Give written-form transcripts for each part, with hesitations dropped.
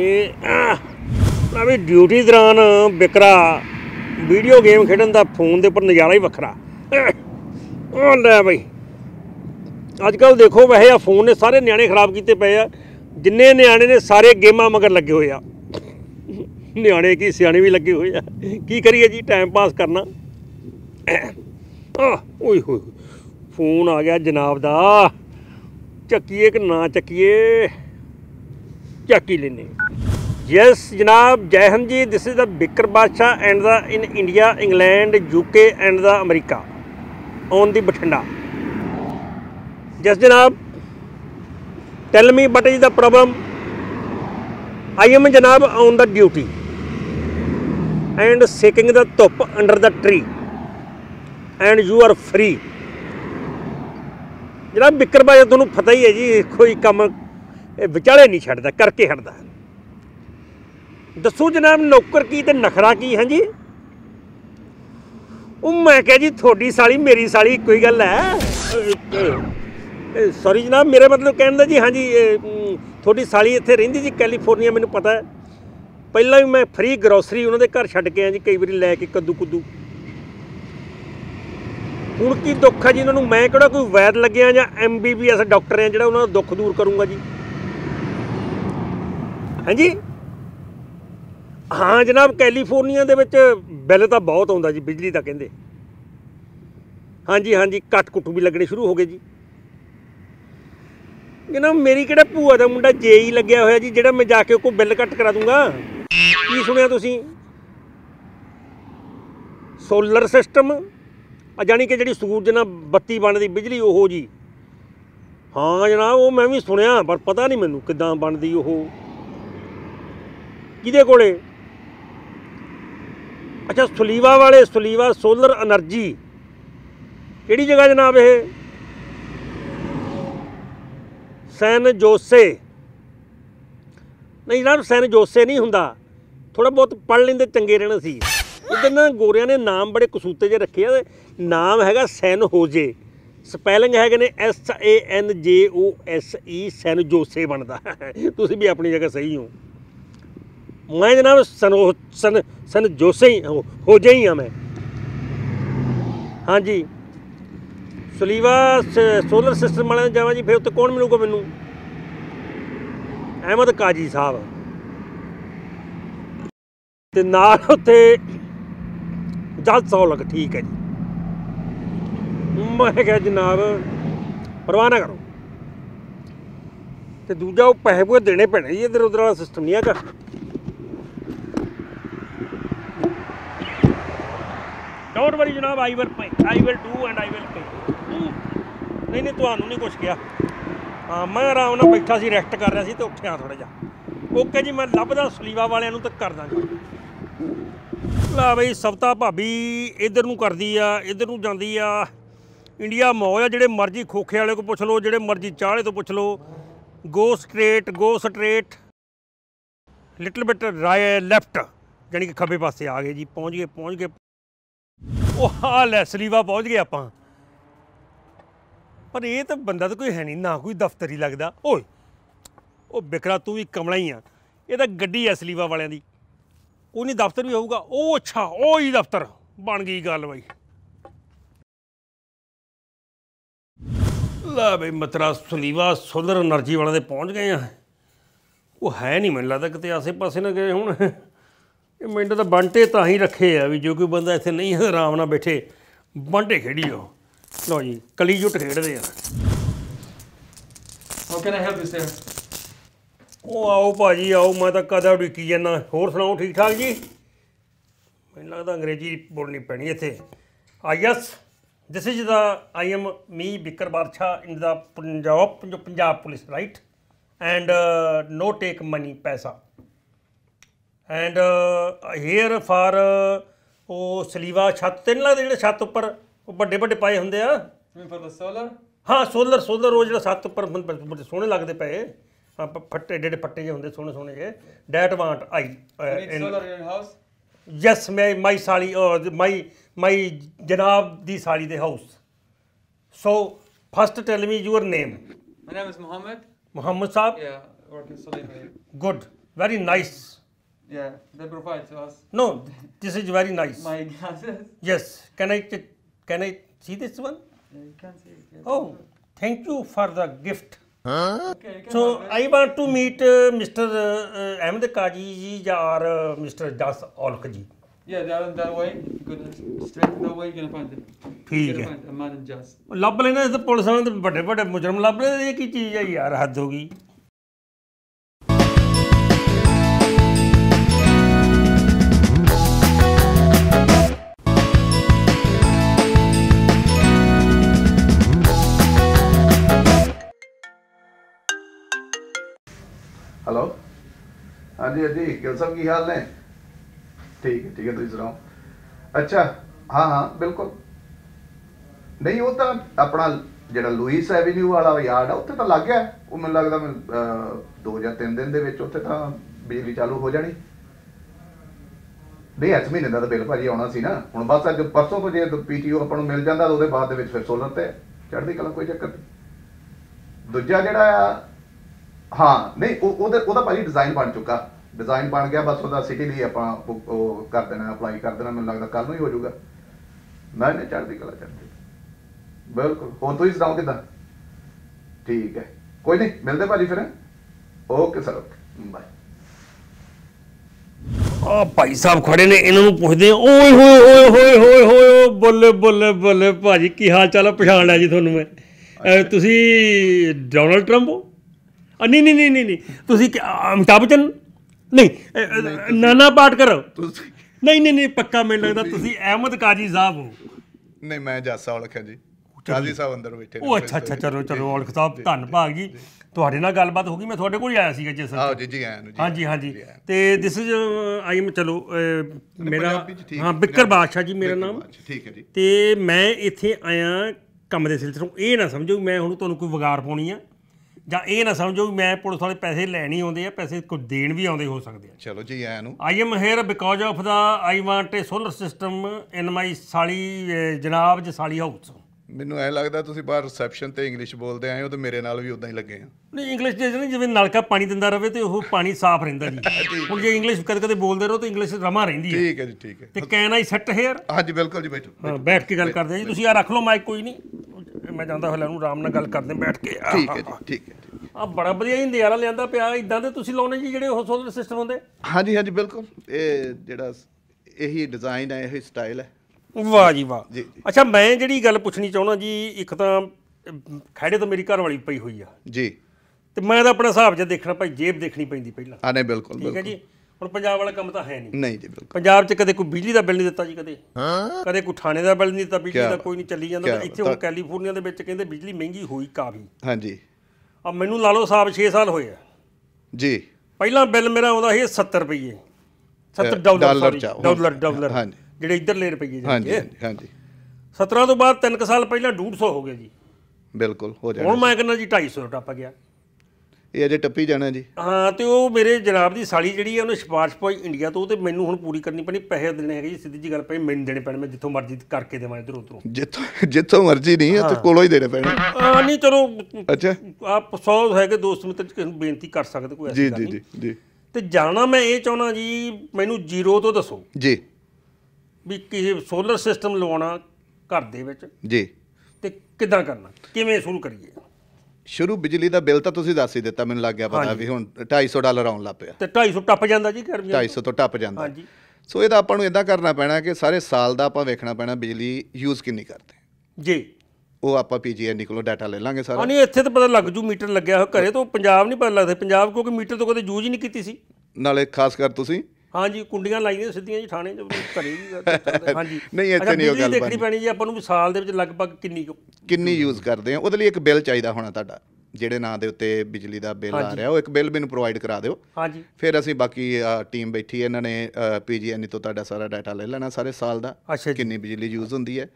ਇਹ ਵੀ ਡਿਊਟੀ ਦੌਰਾਨ ਬਿਕਰਾ video game ਖੇਡਣ ਦਾ ਫੋਨ ਦੇ ਉੱਪਰ ਨਜ਼ਾਰਾ ਹੀ ਵੱਖਰਾ। ਉਹ ਲੈ ਬਈ ਅੱਜ ਕੱਲ੍ਹ ਦੇਖੋ ਵੈਸੇ ਆ ਫੋਨ ਨੇ ਸਾਰੇ ਨਿਆਣੇ ਖਰਾਬ ਕੀਤੇ ਪਏ ਆ। ਜਿੰਨੇ ਨਿਆਣੇ ਨੇ ਸਾਰੇ ਗੇਮਾਂ ਮਗਰ ਲੱਗੇ ਹੋਏ ਆ, ਨਿਆਣੇ ਕੀ ਸਿਆਣੇ ਵੀ ਲੱਗੇ ਹੋਏ ਆ। ਕੀ ਕਰੀਏ ਜੀ, ਟਾਈਮ ਪਾਸ ਕਰਨਾ। ਓਏ ਹੋਏ ਫੋਨ ਆ ਗਿਆ ਜਨਾਬ ਦਾ, ਚੱਕੀਏ ਕਿ ਨਾ ਚੱਕੀਏ, ਚੱਕ ਹੀ ਲੈਂਦੇ। यस जनाब, जय हिंद जी। This is the Bikar Badshah and the in India England UK and the America on the Bathinda. Yes जनाब, tell me what is the problem. I am जनाब ऑन द ड्यूटी एंड सेकिंग द धुप under the tree and you are free. जनाब बिकर बादशाह तुहानू पता ही है जी, कोई काम विचाले नहीं छड्डदा, करके हटदा। दसो जनाब नौकर की तो नखरा की है जी। वो मैं क्या जी, थोड़ी साली मेरी साली कोई गल है। सॉरी जनाब, मेरा मतलब कहना जी, हाँ जी थोड़ी साली इत्थे रहिंदी जी कैलीफोर्निया, मैनूं पता है। पहला भी मैं फ्री ग्रोसरी उन्होंने घर छड्ड के आया जी, कई बारी लैके कद्दू कुद्दू। हुण की दुख है जी उन्होंने, मैं किहड़ा कोई वैद लग्गिया जां MBBS डॉक्टर आ जिहड़ा उन्होंने दुख दूर करूँगा जी। हाँ जी हाँ जनाब, कैलीफोर्निया दे विच बिल तो बहुत आउंदा जी बिजली दा, कहिंदे। हाँ जी हाँ जी, कट कुट भी लगने शुरू हो गए जी। जनाब मेरी किहड़ा भूआ दा मुंडा JE लग्गिया होया जी, जिहड़ा मैं जाके कोई बिल कट करा दूंगा। की सुनिया तुसीं, सोलर सिस्टम जानी कि जिहड़ी सूरज नाल बत्ती बनदी बिजली, ओहो जी। हाँ जनाब वो मैं भी सुनिया, पर पता नहीं मैनूं किदां बनदी, ओहो किहदे कोले। अच्छा सोलीवा वाले, सोलीवा सोलर एनर्जी किहड़ी जगह जनाब, ये सैन जोसे। नहीं जनाब सैन जोसे नहीं हुंदा, थोड़ा बहुत पढ़ लेंदे चंगे रहना सी। उधर ना गोरिया ने नाम बड़े कसूते जे रखे आ। नाम हैगा सैन होजे, स्पैलिंग हैगे ने SANJOSE, सैन जोसे बनदा। तुसीं भी अपनी जगह सही हो। मैं जनाब सन जोसे ही हो जाई हाँ मैं। हाँ जी सोलीवा सोलर सिस्टम वाले जावा जी, फिर उत्ते कौन मिलूगा मैनू? अहमद काजी साहब ते नाल उत्ते जज औलख, ठीक है जी। मैं क्या जनाब परवाह ना करो, तो दूजा वो पैसे पूरे देने पैने जी, इधर उधर वाला सिस्टम नहीं हैगा। डोंट वरी जनाब, I will do and I will pay. नहीं तुहानू नहीं कुछ किया। हाँ मैं आराम नाल बैठा सी, रेस्ट कर रहा सी ते उठिया थोड़ा जा। ओके जी, मैं लभदा सोलीवा वालियां नूं ते करदा जी। ला बई सवता भाभी इधर नूं करदी आ, इधर नूं जांदी आ। इंडिया मौज आ, जेड़े मर्जी खोखे वाले को पुछ लो, जेड़े मर्जी चाहले तो पुछ लो। Go straight little bit left, जानी कि खब्बे पासे आ गए जी। पहुँच गए ਉਹ ਹਾਲ ਹੈ, ਸਲੀਵਾ ਪਹੁੰਚ ਗਏ ਆਪਾਂ। ਪਰ ਇਹ ਤਾਂ ਬੰਦਾ ਤਾਂ ਕੋਈ ਹੈ ਨਹੀਂ, ਨਾ ਕੋਈ ਦਫ਼ਤਰ ਹੀ ਲੱਗਦਾ। ਓਏ ਉਹ ਬਿਕਰਾ ਤੂੰ ਵੀ ਕਮਲਾ ਹੀ ਆ। ਇਹ ਤਾਂ ਗੱਡੀ ਹੈ ਸਲੀਵਾ ਵਾਲਿਆਂ ਦੀ, ਉਹ ਨਹੀਂ ਦਫ਼ਤਰ ਵੀ ਹੋਊਗਾ। ਉਹ ਅੱਛਾ ਉਹ ਹੀ ਦਫ਼ਤਰ ਬਣ ਗਈ ਗੱਲ ਬਾਈ। ਲੈ ਬਈ ਮਤਰਾ ਸਲੀਵਾ ਸੋਲਰ ਐਨਰਜੀ ਵਾਲਿਆਂ ਦੇ ਪਹੁੰਚ ਗਏ ਆ। ਉਹ ਹੈ ਨਹੀਂ ਮੈਨੂੰ ਲੱਗਦਾ ਕਿਤੇ ਆਸੇ ਪਾਸੇ ਨਾ ਗਏ ਹੁਣ। ਇਹ ਮਿੰਟ ਤਾਂ ਬੰਟੇ ਤਾਂ ਹੀ ਰੱਖੇ ਆ ਵੀ ਜੋ ਕੋਈ ਬੰਦਾ ਇੱਥੇ ਨਹੀਂ ਹੈ ਆਰਾਮ ਨਾਲ ਬੈਠੇ ਬੰਟੇ ਖੇਡੀ ਜਾਓ। ਲਓ ਜੀ ਕਲੀ ਜੁੱਟ ਖੇਡਦੇ ਆ। ਓਕੇ ਨਾ ਹੈਲਪ ਇਸ। ਉਹ ਆਓ ਭਾਜੀ ਆਓ, ਮੈਂ ਤਾਂ ਕਦਾ ਉਡੀਕੀ ਜਾਂਦਾ। ਹੋਰ ਸੁਣਾਓ ਠੀਕ ਠਾਕ ਜੀ? ਮੈਨੂੰ ਲੱਗਦਾ ਅੰਗਰੇਜ਼ੀ ਬੋਲਣੀ ਪੈਣੀ ਇੱਥੇ। Yes this is the I am me Bikar Badshah in the Punjab police right and no take money ਪੈਸਾ एंड हेयर फार वो सलीवा छत तेन लगता जो छत उपर बड़े बड़े पाए होंगे सोलर। हाँ सोलर वो जो छत उपर सोहने लगते पे। हाँ फट्टे एडे फट्टे जे होंगे सोहने सोहने जे। डैट वांट आई यस मैं माई साली माई जनाब दी साली दे house. So first tell me your name. My name is Mohammad साहब। work in Soleeva. Good, very nice. Yeah, they provide to us. No, this is very nice. My glasses. Yes, can I see this one? Yeah, you can see it. Yes. Oh, thank you for the gift. Huh? Okay, so I want to meet Mr. Ahmad Qazi ji or Mr. Aulakh ji. Yeah, they are on that way. You're gonna straight that way. You're gonna find them. ठीक है. Ahmad and Jaz. लब लेना इस police वाले तो बड़े-बड़े मुजरिम लब लेना एक ही चीज है यार हद होगी. हेलो हाँ जी हाँ जी गिल साहब की हाल है ठीक है तो इस रहा अच्छा हाँ हाँ बिल्कुल नहीं वो तो अपना जो लुईस एवेन्यू वाला यार्ड है उत्थे तो लग गया वो मैं लगता मैं 2 या 3 दिन उत्थे तो बिजली चालू हो जानी नहीं इस महीने का तो बिल भाजी आना सी ना हुण बस अज परसों को जे पीटीओ अपन मिल जाता तो बाद फिर सोलर ते चढ़दी कला कोई चक्कर नहीं दूजा जिहड़ा हाँ नहीं वो भाजी डिजाइन बन चुका डिजाइन बन गया बस वो सिटी लिए आप कर देना अप्लाई कर देना मैं लगता कल ही हो जाऊगा नहीं चढ़ती कला चढ़ती बिल्कुल हो तुम सुनाओ कि ठीक है कोई नहीं मिलते भाजी फिर ओके सर ओके बाय भाई साहब खड़े ने इन्हों पूछते हैं ओए होए होए होए होए होए बोले बोले बोले भाजी की हाल चाल पछाण लिया जी थोनू मैं तुसी डोनल्ड ट्रंप हो नहीं नहीं नहीं नहीं नहीं तुम अमिताभ बच्चन नहीं नाना पाटकर हो नहीं नहीं नहीं पक्का मैं लगता तुम अहमद काजी साहब हो नहीं मैं जासा औलख जी काजी साहब अंदर बैठे ओ अच्छा अच्छा चलो चलो औलख साहब धन भाग जी ਤੁਹਾਡੇ ਨਾਲ ਗੱਲਬਾਤ ਹੋ ਗਈ ਮੈਂ ਤੁਹਾਡੇ ਕੋਲ ਹੀ ਆਇਆ ਸੀਗਾ ਜੀ ਸਰ ਆਓ ਜੀ ਜੀ ਆਇਆਂ ਨੂੰ ਜੀ ਹਾਂਜੀ ਹਾਂਜੀ ਤੇ ਥਿਸ ਇਜ਼ ਆਈ ਐਮ ਚਲੋ ਮੇਰਾ ਹਾਂ ਬਿੱਕਰ ਬਾਦਸ਼ਾਹ ਜੀ ਮੇਰਾ ਨਾਮ ਠੀਕ ਹੈ ਜੀ ਤੇ ਮੈਂ ਇੱਥੇ ਆਇਆ ਕੰਮ ਦੇ ਸਿਲਸਿਲੇ ਤੋਂ ਇਹ ਨਾ ਸਮਝੋ ਮੈਂ ਹੁਣ ਤੁਹਾਨੂੰ ਕੋਈ ਵਿਗਾੜ ਪਾਉਣੀ ਆ ਜਾਂ ਇਹ ਨਾ ਸਮਝੋ ਵੀ ਮੈਂ ਪੁਲਿਸ ਵਾਲੇ ਪੈਸੇ ਲੈਣ ਹੀ ਆਉਂਦੇ ਆ ਪੈਸੇ ਕੋਈ ਦੇਣ ਵੀ ਆਉਂਦੇ ਹੋ ਸਕਦੇ ਆ ਚਲੋ ਜੀ ਆਇਆਂ ਨੂੰ I am here because of the I want a solar system in my ਸਾਲੀ ਜਨਾਬ ਜੀ ਸਾਲੀ ਹਾਊਸ ਮੈਨੂੰ ਐ ਲੱਗਦਾ ਤੁਸੀਂ ਬਾਹਰ ਰਿਸੈਪਸ਼ਨ ਤੇ ਇੰਗਲਿਸ਼ ਬੋਲਦੇ ਆਏ ਹੋ ਤੇ ਮੇਰੇ ਨਾਲ ਵੀ ਉਦਾਂ ਹੀ ਲੱਗੇ ਆ ਨਹੀਂ ਇੰਗਲਿਸ਼ ਜਿਹੜੇ ਜਿਵੇਂ ਨਲਕਾ ਪਾਣੀ ਦਿੰਦਾ ਰਹੇ ਤੇ ਉਹ ਪਾਣੀ ਸਾਫ਼ ਰਹਿੰਦਾ ਜੀ ਹੁਣ ਜੇ ਇੰਗਲਿਸ਼ ਕਦੇ ਕਦੇ ਬੋਲਦੇ ਰਹੋ ਤਾਂ ਇੰਗਲਿਸ਼ ਰਮਾ ਰਹਿੰਦੀ ਹੈ ਠੀਕ ਹੈ ਜੀ ਠੀਕ ਹੈ ਤੇ ਕੈਨ ਆਈ ਸੈਟ ਹੇਅਰ ਹਾਂਜੀ ਬਿਲਕੁਲ ਜੀ ਬੈਠੋ ਬੈਠ ਕੇ ਗੱਲ ਕਰਦੇ ਆ ਜੀ ਤੁਸੀਂ ਆ ਰੱਖ ਲਓ ਮਾਈਕ ਕੋਈ ਨਹੀਂ ਮੈਂ ਜਾਂਦਾ ਹੋਇਆ ਨੂੰ ਆਰਾਮ ਨਾਲ ਗੱਲ ਕਰਦੇ ਬੈਠ ਕੇ ਠੀਕ ਹੈ ਜੀ ਠੀਕ ਹੈ ਆ ਬੜਾ ਵਧੀਆ ਹੀ ਨਜ਼ਾਰਾ ਲਿਆਂਦਾ ਪਿਆ ਇਦਾਂ ਦੇ ਤੁਸੀਂ ਲਾਉਣੇ ਜੀ ਜਿਹੜੇ ਉਹ ਸੋਲਰ ਸਿਸਟਮ ਹੁੰਦੇ ਹਾਂਜੀ ਹਾਂਜੀ ਬਿਲਕੁਲ ਇਹ ਜਿਹੜਾ ਇਹੀ ਡਿਜ਼ਾਈਨ ਹੈ ਇਹੀ ਸਟਾਈਲ ਹੈ वाह जी वाह अच्छा मैं जी गल पूछनी चाहना जी एक तो खैड़े तो मेरी घरवाली पई हुई है जी तो मैं तो अपना हिसाब से देखना भाई जेब देखनी पैंदी पहला नहीं बिल्कुल ठीक है जी हुण पंजाब वाला कम तो है नहीं नहीं जी बिल्कुल पंजाब च कदे कोई बिजली का बिल नहीं दिता जी कदे कदे कोई थाने का बिल नहीं दिता बिजली का कोई नहीं चली जाता इत्थे हुण कैलीफोर्निया दे विच कहंदे बिजली महंगी हुई काफ़ी हाँ जी अब मैनूं ला लो हिसाब 6 साल होए जी पहला बिल मेरा आउंदा है 70 रुपये $70 हाँ जी ਜਿਹੜੇ ਇਧਰਲੇ ਰੁਪਈਏ ਜਾਂਦੇ ਹਾਂ ਜੀ 17 ਤੋਂ ਬਾਅਦ 3 ਸਾਲ ਪਹਿਲਾਂ 150 ਹੋ ਗਿਆ ਜੀ ਬਿਲਕੁਲ ਹੋ ਜਾਣਾ ਹੁਣ ਮੈਂ ਕਹਿੰਦਾ ਜੀ 250 ਟੱਪ ਗਿਆ ਇਹ ਅਜੇ ਟੱਪੀ ਜਾਣਾ ਜੀ ਹਾਂ ਤੇ ਉਹ ਮੇਰੇ ਜਨਾਬ ਦੀ ਸਾਲੀ ਜਿਹੜੀ ਹੈ ਉਹਨੇ ਸਿਫਾਰਿਸ਼ ਪਾਈ ਇੰਡੀਆ ਤੋਂ ਤੇ ਮੈਨੂੰ ਹੁਣ ਪੂਰੀ ਕਰਨੀ ਪੈਣੀ ਪੈਸੇ ਦੇਣੇ ਹੈਗੇ ਜੀ ਸਿੱਧੀ ਜੀ ਗੱਲ ਪਈ ਮੈਨੂੰ ਦੇਣੇ ਪੈਣੇ ਮੈਂ ਜਿੱਥੋਂ ਮਰਜ਼ੀ ਕਰਕੇ ਦੇਵਾਂ ਇਧਰ ਉਧਰੋਂ ਜਿੱਥੋਂ ਮਰਜ਼ੀ ਨਹੀਂ ਤੇ ਕੋਲੋਂ ਹੀ ਦੇਣੇ ਪੈਣੇ ਹਾਂ ਨਹੀਂ ਚਲੋ ਅੱਛਾ ਆਪ 100 ਹੈਗੇ ਦੋਸਤ ਮਿੱਤਰ ਕਿਸੇ ਨੂੰ ਬੇਨਤੀ ਕਰ ਸਕਦੇ ਕੋਈ ਐਸੀ ਗੱਲ ਨਹੀਂ ਜੀ ਜੀ ਜੀ ਤੇ ਜਾਣਾ ਮੈਂ ਇਹ ਚਾਹਣਾ ਜੀ ਮੈਨੂੰ ਜ਼ੀਰੋ ਤੋਂ ਦੱਸੋ ਜੀ ਵੀ ਕਿਸੇ ਸੋਲਰ ਸਿਸਟਮ ਲਵਾਉਣਾ ਘਰ ਦੇ ਵਿੱਚ ਜੀ ਤੇ ਕਿੱਦਾਂ ਕਰਨਾ ਕਿਵੇਂ ਸ਼ੁਰੂ ਕਰੀਏ ਸ਼ੁਰੂ ਬਿਜਲੀ ਦਾ ਬਿੱਲ ਤਾਂ ਤੁਸੀਂ ਦੱਸ ਹੀ ਦਿੱਤਾ ਮੈਨੂੰ ਲੱਗ ਗਿਆ ਪਤਾ ਵੀ ਹੁਣ $250 ਆਉਣ ਲੱਗ ਪਿਆ ਤੇ 250 ਟੱਪ ਜਾਂਦਾ ਜੀ ਗਰਮੀ 250 ਤੋਂ ਟੱਪ ਜਾਂਦਾ ਹਾਂਜੀ ਸੋ ਇਹਦਾ ਆਪਾਂ ਨੂੰ ਇਦਾਂ ਕਰਨਾ ਪੈਣਾ ਕਿ ਸਾਰੇ ਸਾਲ ਦਾ ਆਪਾਂ ਵੇਖਣਾ ਪੈਣਾ ਬਿਜਲੀ ਯੂਜ਼ ਕਿੰਨੀ ਕਰਦੇ ਜੀ ਉਹ ਆਪਾਂ ਪੀਜੀਐਨ ਨਿਕਲੋ ਡਾਟਾ ਲੈ ਲਾਂਗੇ ਸਾਰਾ ਨਹੀਂ ਇੱਥੇ ਤਾਂ ਪਤਾ ਲੱਗ ਜੂ ਮੀਟਰ ਲੱਗਿਆ ਹੋਇਆ ਘਰੇ ਤੋਂ ਪੰਜਾਬ ਨਹੀਂ ਪਤਾ ਲੱਗਦਾ ਪੰਜਾਬ ਕਿਉਂਕਿ ਮੀਟਰ ਤੋਂ ਕਦੇ ਯੂਜ਼ ਹੀ ਨਹੀਂ ਕੀਤੀ ਸੀ ਨਾਲੇ ਖਾਸ ਕਰ ਤੁਸੀਂ हाँ जी कुंडियां लाइया सीधियां जी थाने हाँ जी नहीं अच्छा बिजली देखनी पैनी जी आपां नूं साल दे विच लगभग किन्नी यूज़ करते हैं उहदे लई इक बिल चाहिदा होना तुहाडा जिहड़े नाम दे उत्ते बिजली दा बिल आ रहा एक बिल मैनूं प्रोवाइड करा दिओ हाँ जी फिर असीं बाकी टीम बैठी है इन्हां ने पीजीएन तो तुहाडा सारा डाटा ले लैना सारे साल दा किन्नी बिजली यूज़ हुंदी है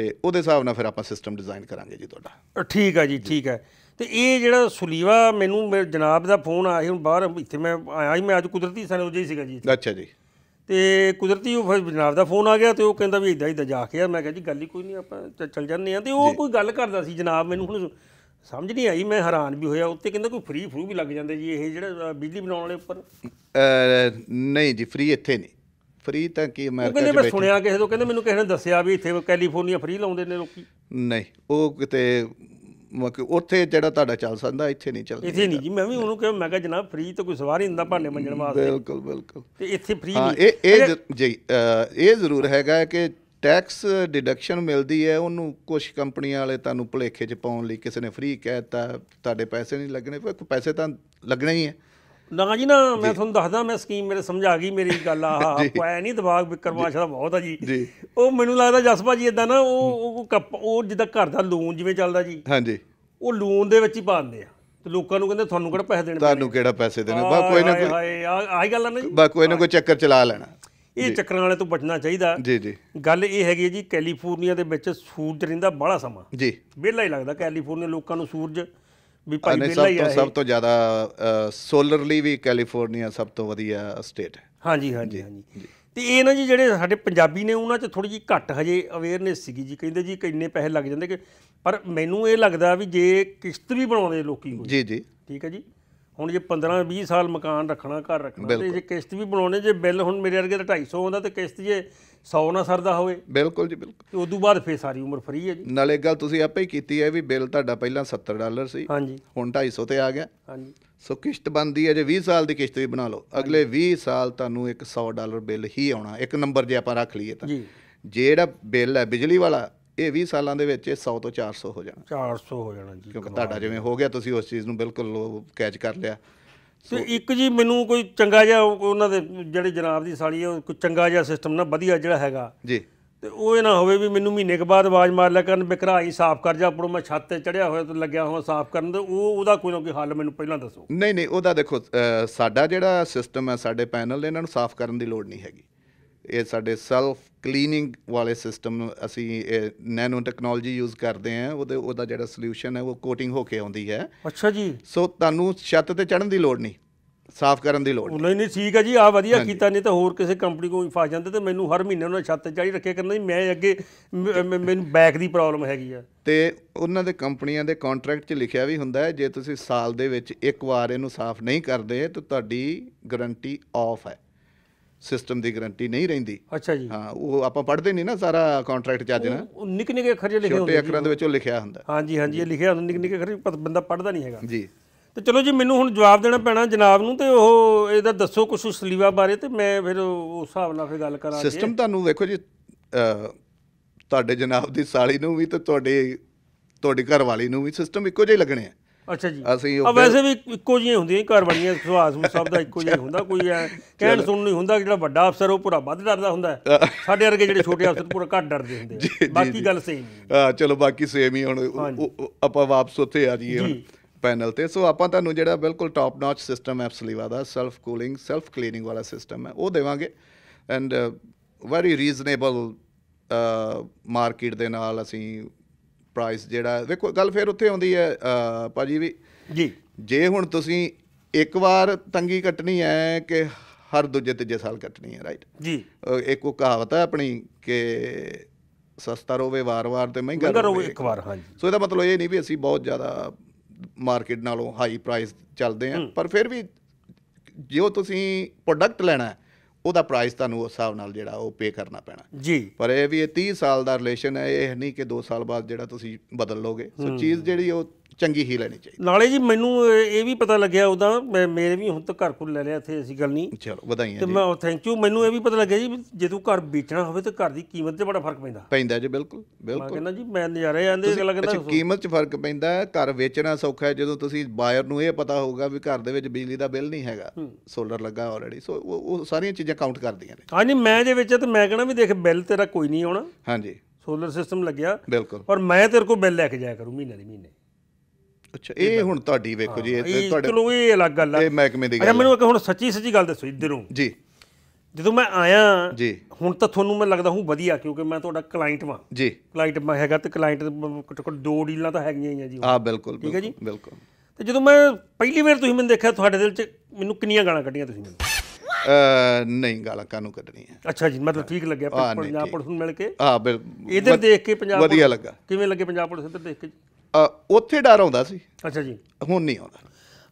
ते उहदे हिसाब नाल फिर आपां सिस्टम डिजाइन करांगे जी तुहाडा ठीक है जी ठीक है तो ये जो सुलीवा मैनू मेरे जनाब का फोन आया हूँ बाहर इतने मैं आया ही मैं अज कुदरती सैन उजे ही जी अच्छा जी तो कुदरती जनाब का फोन आ गया तो कहता भी इदा इदा जाके मैं कहा जी गल ही कोई नहीं आप चल जाने तो कोई गल करता सी जनाब मैनू समझ नहीं आई, मैं हैरान भी होया। उत्ते कहंदा कोई फ्री फ्रू भी लग जांदे जी ये जिहड़ा बिजली बनाउण वाले उपर। नहीं जी फ्री इत्थे नहीं, फ्री तां कि अमेरिका दे मैं सुनिया किसे तो कहंदे मैनूं किसे ने दस्सिया भी इत्थे कैलीफोर्निया फ्री लाउंदे ने लोकी। नहीं वो किते उत्थे जिहड़ा तुहाडा चल सकदा इत्थे नहीं चलदा। इत्थे नहीं जी, मैं भी उहनूं कहा मैं कहा जनाब फ्री तो कोई सवार ही हुंदा भांडे मंजण वास्ते। बिल्कुल बिल्कुल ते इत्थे फ्री नहीं। ये जरूर हैगा कि टैक्स डिडक्शन मिलती है, उन्होंने कुछ कंपनियां वाले तुहानू भुलेखे च पाउण लई किसी ने फ्री कहता तुहाडे पैसे नहीं लगने, पैसे तो लगने ही है ना जी ना। मैं तुहानू दसदा मैं स्कीम मेरे समझ आ गई मेरी गल आया नहीं दिमाग बिक्कर बादशाह दा बहुत है जी। वो मैनूं लगदा जस भाजी इदां ना वो जिद्दां घर दा लोन जिवें चलदा जी। हाँ जी वो लोन दे विच ही पा दिंदे आ ते लोकां नूं कहंदे तुहानू किहड़ा पैसे देणे, तुहानू किहड़ा पैसे देणे, बस कोई ना कोई आही गल ना जी, बस कोई ना कोई चक्कर चला लैना। ये चक्कर वाले तो बचना चाहिए जी जी। गल ये हैगी जी कैलीफोर्निया दे विच सूरज रहिंदा बड़ा समा जी, वेला ही लगदा कैलीफोर्निया लोकां नूं सूरज भी भाई वेला ही है। सब तो ज़्यादा सोलरली भी कैलीफोर्निया सब तो वधिया स्टेट है। हाँ जी हाँ जी हाँ जी। तो ये ना जी जिहड़े साडे पंजाबी ने उन्हां च थोड़ी जी घट हजे अवेयरनेस सीगी जी, कहिंदे जी किन्ने पैसे लग जांदे कि पर मैनूं ये लगदा भी जे किश्त भी बनाउंदे लोकी जी जी ठीक है जी। हुण जे 15-20 साल मकान रखना घर रखना ते जे किश्त भी बनाने जे बिल हुण मेरे वर्गे दा 250 आंदा ते किश्त जे 100 ना सरदा होवे। बिल्कुल जी बिल्कुल। ते उदों बाद फिर सारी उम्र फ्री है जी। नाले गल तुसीं आपे ही कीती है भी बिल तुहाडा पहलां $70 सी। हाँ जी हुण 250 ते आ गया। हाँ जी सो किश्त बनती है जे 20 साल की किश्त भी बना लो, अगले 20 साल तुहानूं एक $100 बिल ही आउणा। एक नंबर जे आपां रख लईए तां जिहड़ा बिल है बिजली वाला ये 20 सालों के 100 तो 400 हो जाना, 400 हो जाना जी, क्योंकि तुहाडा जिवें हो गया तुसीं उस चीज़ नूं बिल्कुल कैच कर लिया। तो एक जी मैनूं कोई चंगा जिहा उन्हां दे जिहड़े जनाब दी साली है कोई चंगा जिहा सिस्टम ना वधिया जिहड़ा हैगा जी, ते ओह ना होवे भी मैनूं महीने के बाद आवाज़ मार लिया करन बिकराई साफ कर जा पड़ो, मैं छत ते चढ़िया होया ते लग्या होया साफ करन, ते ओह उहदा कोई ना कोई हल मैनूं पहिलां दसो। नहीं नहीं उहदा देखो साडा जिहड़ा सिस्टम है साडे पैनल ने इन्हां नूं साफ करन दी लोड़ नहीं हैगी। ये साडे सैल्फ क्लीनिंग वाले सिस्टम असी नैनो टैक्नोलॉजी यूज़ करते हैं, वो जोड़ा सल्यूशन है वो कोटिंग होके आती है। अच्छा जी सो तुहानू छत ते चढ़न की लोड़ नहीं, साफ करन दी लोड़ नहीं। नहीं ठीक है जी आ वधिया कीता, नहीं तो होर किसी कंपनी को फस जाते तो मैनू हर महीने उन्होंने छत चढ़ी रखे करना, मैं अगे मैनू बैक की प्रॉब्लम हैगी है। तो उन्होंने कंपनियों के कॉन्ट्रैक्ट लिखा भी हुंदा है जे तुसीं साल दे विच एक वार इहनू साफ नहीं करते तो तुहाडी गारंटी ऑफ है, सिस्टम की गारंटी नहीं रहिंदी। अच्छा जी हाँ वो आप पढ़ते नहीं ना सारा कॉन्ट्रैक्ट चज ना निक्के निक्के अखर जे लिखे होंदे अखरां दे विच लिखिया हुंदा। हाँ जी हाँ जी लिखिया हुंदा निक्के निक्के अखर बंदा पढ़दा नहीं हैगा जी। तो चलो जी मैनूं हुण जवाब देना पैना जनाब नूं ते ओह इहदा दस्सो कुछ सलीवा बारे ते मैं फिर उस हिसाब नाल फिर गल करांगे। सिस्टम तुहानूं वेखो जी तुहाडे जनाब दी साली नूं भी ते तुहाडी घर वाली नूं भी सिस्टम इक्को जिहे लगणे आ। अच्छा जी असीं वैसे भी इक्को जिहियां हुंदियां घर वालियां सुभाव सब दा इक्को जिहा हुंदा, कोई कहण सुणन नहीं हुंदा, जिहड़ा वड्डा अफसर ओह पूरा वध डरदा हुंदा है, साडे वर्गे जिहड़े छोटे अफसर पूरा घट डरदे हुंदे। बाकी गल सेम हां चलो बाकी सेम ही। हुण आपां वापस उत्थे आ जाइए पैनल ते। सो आपां तुहानूं जिहड़ा बिल्कुल टॉप नॉच सिस्टम है सोलीवा दा सैल्फ कूलिंग सैल्फ क्लीनिंग वाला सिस्टम है ओह देवांगे एंड वेरी रीजनेबल मार्केट दे नाल असीं प्राइस जिहड़ा देखो गल फिर उत्थे आउंदी है भाजी भी जी। जे हुण तुसीं एक बार तंगी कट्टनी है कि हर दूजे तीजे साल कट्टनी है राइट जी। एक कहावत है अपनी कि सस्ता रोवे वार वार ते महंगा रोवे एक बार। हाँ जी सो इहदा मतलब ये नहीं भी असीं बहुत ज़्यादा मार्केट नालों हाई प्राइस चलदे हैं, पर फिर भी जो तुसीं प्रोडक्ट लैना है ਉਹਦਾ प्राइस ਤੁਹਾਨੂੰ ਉਸ ਹਿਸਾਬ ਨਾਲ ਜਿਹੜਾ ਉਹ ਪੇ ਕਰਨਾ ਪੈਣਾ ਜੀ। ਪਰ ਇਹ ਵੀ 30 ਸਾਲ ਦਾ ਰਿਲੇਸ਼ਨ ਹੈ, ਇਹ ਨਹੀਂ ਕਿ 2 ਸਾਲ ਬਾਅਦ ਜਿਹੜਾ ਤੁਸੀਂ ਬਦਲ ਲੋਗੇ। ਸੋ ਚੀਜ਼ ਜਿਹੜੀ ਉਹ ਚੰਗੀ ਹੀ ਲੈਣੀ ਚਾਹੀਦੀ। ਨਾਲੇ ਜੀ ਮੈਨੂੰ ਇਹ ਵੀ ਪਤਾ ਲੱਗਿਆ ਉਹਦਾ ਮੇਰੇ ਵੀ ਹੁਣ ਤਾਂ ਘਰ ਕੋਲ ਲੈ ਲਿਆ ਇੱਥੇ ਐਸੀ ਗੱਲ ਨਹੀਂ। ਚਲੋ ਵਧਾਈਆਂ ਜੀ। ਤੇ ਮੈਂ ਥੈਂਕ ਯੂ। ਮੈਨੂੰ ਇਹ ਵੀ ਪਤਾ ਲੱਗਿਆ ਜੀ ਜੇ ਤੂੰ ਘਰ ਵੇਚਣਾ ਹੋਵੇ ਤਾਂ ਘਰ ਦੀ ਕੀਮਤ ਤੇ ਬੜਾ ਫਰਕ ਪੈਂਦਾ। ਪੈਂਦਾ ਜੀ ਬਿਲਕੁਲ ਬਿਲਕੁਲ। ਮੈਂ ਕਹਿੰਦਾ ਜੀ ਮੈਂ ਨਜ਼ਾਰੇ ਆਂਦੇ ਗੱਲ ਕਰਦਾ ਕੀਮਤ 'ਚ ਫਰਕ ਪੈਂਦਾ। ਘਰ ਵੇਚਣਾ ਸੌਖਾ ਹੈ ਜਦੋਂ ਤੁਸੀਂ ਬਾਇਰ ਨੂੰ ਇਹ ਪਤਾ ਹੋਊਗਾ ਵੀ ਘਰ ਦੇ ਵਿੱਚ ਬਿਜਲੀ ਦਾ ਬਿੱਲ ਨਹੀਂ ਹੈਗਾ, ਸੋਲਰ ਲੱਗਾ ਆਲਰੇਡੀ। ਸੋ ਉਹ ਸਾਰੀਆਂ ਚੀਜ਼ਾਂ ਕਾਊਂਟ ਕਰਦੀਆਂ ਨੇ। ਹਾਂ ਜੀ ਮੈਂ ਜੇ ਵੇਚਿਆ ਤਾਂ ਮੈਂ ਕਹਿਣਾ ਵੀ ਦੇਖ ਬਿੱਲ ਤੇਰਾ ਕੋਈ ਨਹੀਂ ਆਉਣਾ। ਹਾਂ ਜੀ ਸੋਲਰ ਸਿਸਟਮ ਲੱਗਿਆ ਬਿਲਕੁਲ। ਪਰ ਮੈਂ ਤੇਰੇ ਕੋਲ ਬਿੱਲ ਲੈ ਕੇ ਜਾਇਆ ਕਰੂੰ ਮਹੀਨੇ ਦੇ ਮਹੀਨੇ। ਅੱਛਾ ਇਹ ਹੁਣ ਤੁਹਾਡੀ ਵੇਖੋ ਜੀ ਇਹ ਤੁਹਾਡੇ ਚਲੋ ਇਹ ਅਲੱਗ ਗੱਲ ਆ। ਇਹ ਮਹਿਕਮੇ ਦੀ ਗੱਲ। ਅੱਛਾ ਮੈਨੂੰ ਇੱਕ ਹੁਣ ਸੱਚੀ ਸੱਚੀ ਗੱਲ ਦੱਸੋ ਇਧਰੋਂ ਜੀ। ਜਦੋਂ ਮੈਂ ਆਇਆ ਜੀ ਹੁਣ ਤਾਂ ਤੁਹਾਨੂੰ ਮੈਂ ਲੱਗਦਾ ਹੂੰ ਵਧੀਆ ਕਿਉਂਕਿ ਮੈਂ ਤੁਹਾਡਾ ਕਲਾਇੰਟ ਵਾਂ ਜੀ। ਕਲਾਇੰਟ ਮੈਂ ਹੈਗਾ ਤੇ ਕਲਾਇੰਟ ਘੱਟੋ ਘੱਟ 2 ਡੀਲਾਂ ਤਾਂ ਹੈਗੀਆਂ ਹੀ ਆ ਜੀ। ਹਾਂ ਬਿਲਕੁਲ ਠੀਕ ਹੈ ਜੀ ਬਿਲਕੁਲ। ਤੇ ਜਦੋਂ ਮੈਂ ਪਹਿਲੀ ਵਾਰ ਤੁਸੀਂ ਮੈਨੂੰ ਦੇਖਿਆ ਤੁਹਾਡੇ ਦਿਲ 'ਚ ਮੈਨੂੰ ਕਿੰਨੀਆਂ ਗਾਲਾਂ ਕੱਢੀਆਂ ਤੁਸੀਂ ਮੈਨੂੰ? नहीं गाला कानू कटनी है। अच्छा जी मतलब ठीक लगे पंजाब पुलिस मिल के? हाँ बिल्कुल। इधर देख के पंजाब वधिया लगा। किवें लगे पंजाब पुलिस इधर देख के? ਉੱਥੇ ਡਰ ਆਉਂਦਾ ਸੀ। ਅੱਛਾ ਜੀ, ਹੁਣ ਨਹੀਂ ਆਉਂਦਾ।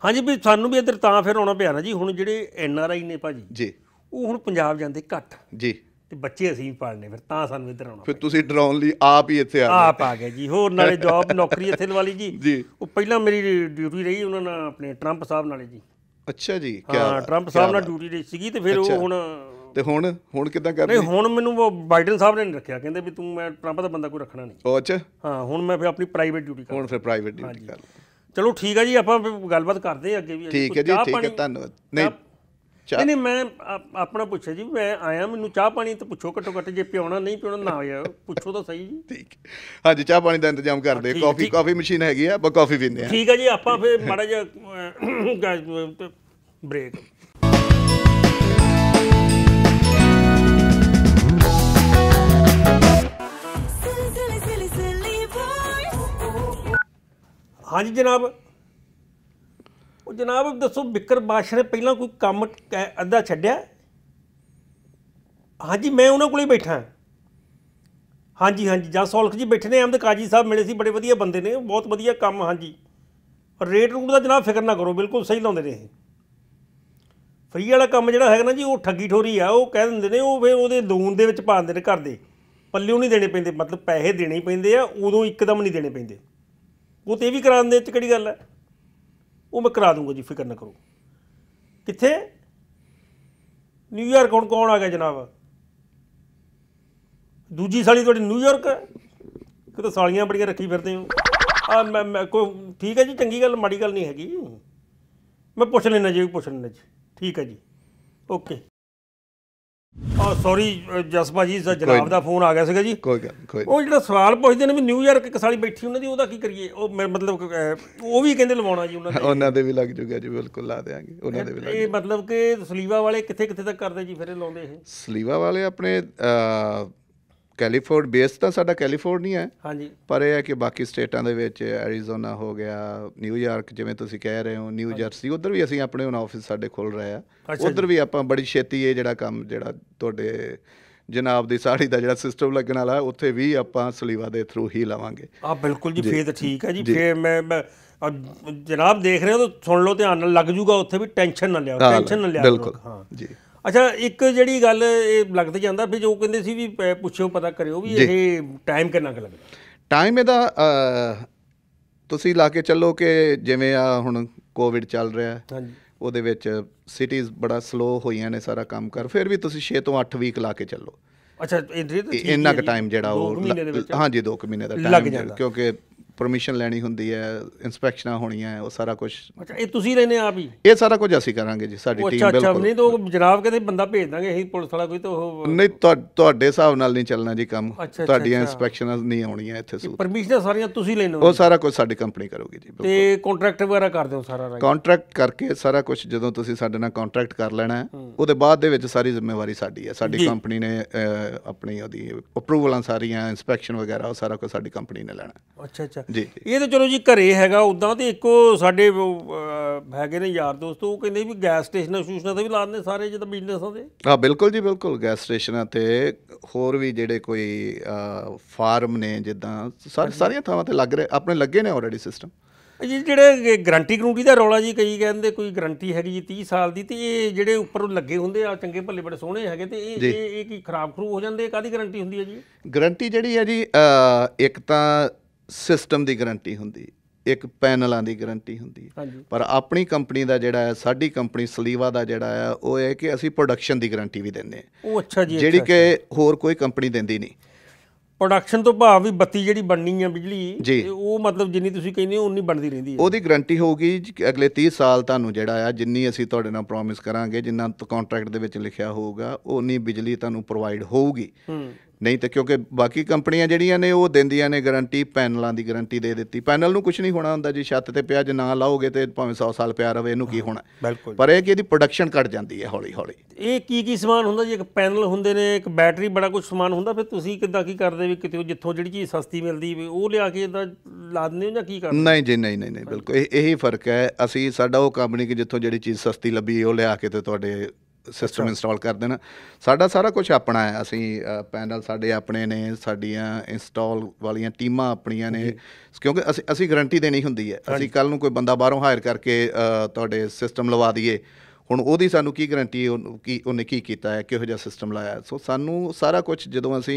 हाँ जी भी सानू भी इधर तां फिर आना पिया ना जी। हुण जिहड़े NRI ने भाजी जी वो हुण पंजाब जांदे घट जी, ते बच्चे असीं पालने फिर तां सानू इधर आना। फिर तुसीं डराउण लई आप ही इत्थे आप आ गए जी। होर नाले जॉब नौकरी इत्थे लवा लई जी। जी वो पहलां मेरी ड्यूटी रही उन्हां नाल अपने ट्रंप साहब नाले जी। अच्छा जी, क्या ट्रंप साहब नाल ड्यूटी रही सीगी ते फिर ओ हुण ते हुण हुण किदां करनी। नहीं हुण मैनूं वो बाइडन साहब ने नहीं रखिया, कहंदे भी तूं मैं ट्रंप दा बंदा कोई रखना नहीं। ओ अच्छा, हां हुण मैं फिर अपनी प्राइवेट ड्यूटी कर, हुण फिर प्राइवेट ड्यूटी कर। चलो ठीक है जी, आप गलबात करते हैं अगे भी। ठीक है जी, ठीक है, धन्यवाद। नहीं नहीं नहीं मैं अपना पूछा जी, मैं आया मैनू चाह पानी तो पूछो घट्टो घट्ट, जे पियाना नहीं पियाना ना हो पूछो तो सही जी। ठीक है हाँ जी, चाह पानी का इंतजाम कर दे। कॉफी कॉफी मशीन हैगी, आप कॉफी पीने। ठीक है जी, आप फिर माड़ा जिहा ब्रेक। हाँ जी जनाब, जनाब दसो बिक्कर बादशाह ने पहला कोई काम अद्धा छड्डिया? हाँ जी मैं उन्होंने कोल बैठा। हाँ जी हाँ जी, जस औलख जी बैठे ने, अहमद काजी साहब मिले सी, बड़े वधिया बंदे ने, बहुत वधिया काम। हाँ जी, और रेट रूट का जनाब फिक्र ना करो, बिल्कुल सही लाते ने। फ्री वाला काम जोड़ा है ना जी, वो ठगी ठोरी आ, वो कह देंगे ने, वो फिर वो लोन के पा देंगे घर के, पल्यों नहीं देने पैंदे, मतलब पैसे देने पैंदे आ उदों, एकदम नहीं देने पैंदे। वो तो भी करा दें, किहड़ी गल है, वो मैं करा दूंगा जी, फिक्र ना करो। कित्थे न्यूयॉर्क? कौन कौन आ गया जनाब? दूजी साली थोड़ी न्यूयॉर्क है कि तो सालियां बड़ियां रखी फिरदे हो। मैं कोई ठीक है जी, चंगी गल माड़ी गल नहीं हैगी, मैं पुछ लेना जी, पुछ लेना जी। ठीक है जी, ओके। सॉरी जस भाजी, जनाब का फोन आ गया सीगा जी। कोई गल, वो जो सवाल पूछते हैं भी न्यूयॉर्क एक साली बैठी उन्होंने, वो की करिए, मतलब वो भी कहते लवाना जी, उन्होंने भी लग जूगा जी, बिल्कुल ला देंगे उन्होंने भी लग। मतलब कि सलीवा वाले कितने कितने तक करते जी फिर लाते? सलीवा वाले अपने कैलीफोर्ड बेस तो साडा कैलीफोर्निया है। हाँ जी, पर यह है कि बाकी स्टेटा के एरिजोना हो गया, न्यूयॉर्क जिमें तुसीं कह रहे हो, न्यू जर्सी, उधर भी असीं अपने हुण ऑफिस साडे खोल रहे हैं। उधर भी आप बड़ी छेती ये जिहड़ा काम जिहड़ा तुहाडे जनाब दी साड़ी दा जिहड़ा सिस्टम लगण वाला उत्थे भी आप सलीवा दे थ्रू ही लवांगे। बिल्कुल जी, फिर ठीक है जी। फिर मैं जनाब देख रहे हो तो सुन लो, ध्यान लग जूगा, उत्थे भी टेंशन ना लिया, टेंशन ना लिया। बिल्कुल हाँ जी। अच्छा एक जी गल लगता जाता भी जो कहते सी भी पुछो पता करो भी ये टाइम कितना क लगता? टाइम इहदा तुसीं ला के चलो कि जिवें आ हुण कोविड चल रहा है, उहदे विच सिटीज़ बड़ा स्लो होईयां ने सारा काम कर, फिर भी तुसीं 6 to 8 वीक ला के चलो। अच्छा इन्ना क टाइम जिहड़ा ओह हाँ जी 2 महीने का टाइम लग जाता, क्योंकि परमिशन लैनी हुंदी है, इंस्पैक्शन होनी है, वो सारा कुछ। अच्छा ये तुसीं लेने आप ही? ये सारा कुछ असीं करांगे जी, साडी टीम। अच्छा अच्छा, नहीं तो जनाब कहते बंदा भेज देंगे असीं पुलिस वाला कोई, तो नहीं तुहाडे हिसाब नाल नहीं चलना जी काम, तुहाडीआं इंस्पैक्शनां नहीं होणीआं इत्थे, सो परमिशनां सारियां तुसीं लेने, वो सारा कुछ साडी कंपनी करोगी जी। ते कॉन्ट्रैक्ट वगैरह कर दिओ सारा? कॉन्ट्रैक्ट करके सारा कुछ, ਜਦੋਂ ਤੁਸੀਂ ਸਾਡੇ ਨਾਲ ਕੌਂਟਰੈਕਟ ਕਰ ਲੈਣਾ ਹੈ ਉਹਦੇ ਬਾਅਦ ਦੇ ਵਿੱਚ ਸਾਰੀ ਜ਼ਿੰਮੇਵਾਰੀ ਸਾਡੀ ਹੈ। ਸਾਡੀ ਕੰਪਨੀ ਨੇ ਆਪਣੀ ਉਹਦੀ ਅਪਰੂਵਲਾਂ ਸਾਰੀਆਂ, ਇੰਸਪੈਕਸ਼ਨ ਵਗੈਰਾ ਉਹ ਸਾਰਾ ਕੁਝ ਸਾਡੀ ਕੰਪਨੀ ਨੇ ਲੈਣਾ। ਅੱਛਾ ਅੱਛਾ ਜੀ, ਇਹ ਤਾਂ ਚਲੋ ਜੀ ਘਰੇ ਹੈਗਾ ਉਦਾਂ ਤੇ ਇੱਕੋ ਸਾਡੇ ਹੈਗੇ ਨੇ ਯਾਰ ਦੋਸਤੋ, ਉਹ ਕਹਿੰਦੇ ਵੀ ਗੈਸ ਸਟੇਸ਼ਨਾਂ ਸਟੂਸ਼ਨਾਂ ਤੇ ਵੀ ਲਾਉਂਦੇ ਸਾਰੇ ਜਿੱਦਾਂ ਬਿਜ਼ਨਸਾਂ ਦੇ। ਹਾਂ ਬਿਲਕੁਲ ਜੀ ਬਿਲਕੁਲ, ਗੈਸ ਸਟੇਸ਼ਨਾਂ ਤੇ ਹੋਰ ਵੀ ਜਿਹੜੇ ਕੋਈ ਫਾਰਮ ਨੇ ਜਿੱਦਾਂ ਸਾਰੀਆਂ ਥਾਵਾਂ ਤੇ ਲੱਗ ਰਹੇ ਆਪਣੇ ਲੱਗੇ ਨੇ ਆਲਰੇਡੀ ਸਿਸਟਮ जी। ਜਿਹੜੇ ਗਰੰਟੀ ਗਰੰਟੀ ਦਾ ਰੌਲਾ ਜੀ, ਕਈ ਕਹਿੰਦੇ ਕੋਈ ਗਰੰਟੀ ਹੈਗੀ ਜੀ 30 ਸਾਲ ਦੀ, ਤੇ ਇਹ ਜਿਹੜੇ ਉੱਪਰ ਲੱਗੇ ਹੁੰਦੇ ਆ ਚੰਗੇ ਭੱਲੇ ਬੜੇ ਸੋਹਣੇ ਹੈਗੇ, ਤੇ ਇਹ ਕੀ ਖਰਾਬ ਖਰੂ ਹੋ ਜਾਂਦੇ? ਕਾਦੀ ਗਰੰਟੀ ਹੁੰਦੀ ਹੈ ਜੀ? ਗਰੰਟੀ ਜਿਹੜੀ ਹੈ ਜੀ, ਇੱਕ ਤਾਂ ਸਿਸਟਮ ਦੀ ਗਰੰਟੀ ਹੁੰਦੀ, ਇੱਕ ਪੈਨਲਾਂ ਦੀ ਗਰੰਟੀ ਹੁੰਦੀ, ਪਰ ਆਪਣੀ ਕੰਪਨੀ ਦਾ ਜਿਹੜਾ ਹੈ, ਸਾਡੀ ਕੰਪਨੀ ਸਲੀਵਾ ਦਾ ਜਿਹੜਾ ਹੈ ਉਹ ਇਹ ਕਿ ਅਸੀਂ ਪ੍ਰੋਡਕਸ਼ਨ ਦੀ ਗਰੰਟੀ ਵੀ ਦਿੰਦੇ ਹਾਂ। ਉਹ ਅੱਛਾ ਜੀ, ਜਿਹੜੀ ਕਿ ਹੋਰ ਕੋਈ ਕੰਪਨੀ ਦਿੰਦੀ ਨਹੀਂ। प्रोडक्शन तो भाव भी बत्ती जी बननी है बिजली जी, वो मतलब जिन्नी तुसीं कहंदे हो उन्नी बनती रहिंदी है। उहदी गारंटी होगी अगले 30 साल, तुहानूं जिहड़ा आ जिन्नी असीं तुहाडे नाल प्रॉमिस करांगे, जिन्ना कॉन्ट्रैक्ट दे विच लिखिया होऊगा उन्नी बिजली तुहानूं प्रोवाइड होऊगी। नहीं तो क्योंकि बाकी कंपनियां जिहड़ियां ने वो दिंदियां ने गारंटी, पैनलों की गारंटी दे दी, पैनल नूं कुछ नहीं होना हुंदा जी, छत ते पिया जे ना लाओगे तो भावें 100 साल पिया रहे, इहनूं की होना। पर यह कि इहदी प्रोडक्शन घट जाती है हौली हौली। ये की समान हुंदा जी? एक पैनल हुंदे ने, एक बैटरी, बड़ा कुछ समान हुंदा। फिर तुसीं किद्दां की करदे वी कितें जित्थों जिहड़ी चीज़ सस्ती मिलदी वी वो लिया के इदां ला दिंदे हो जां की करदे? नहीं जी नहीं नहीं बिल्कुल, यही फर्क है। असीं साडा वो काम नहीं कि जित्थों जिहड़ी चीज़ सस्ती लभी वो लिया के ते तुहाडे सिस्टम इंस्टॉल कर देना। साडा सारा कुछ अपना है, असी पैनल साडे अपने ने, साडियां इंस्टॉल वाली टीमां अपनियां ने, क्योंकि असी गारंटी देनी हुंदी है। असी कल नूं कोई बंदा बाहरों हायर करके तुहाडे सिस्टम लवा दीए, हुण ओहदी सानूं की गारंटी की उहने की कीता है, किहो जिहा सिस्टम लाया। सो सानूं सारा कुछ जदों असी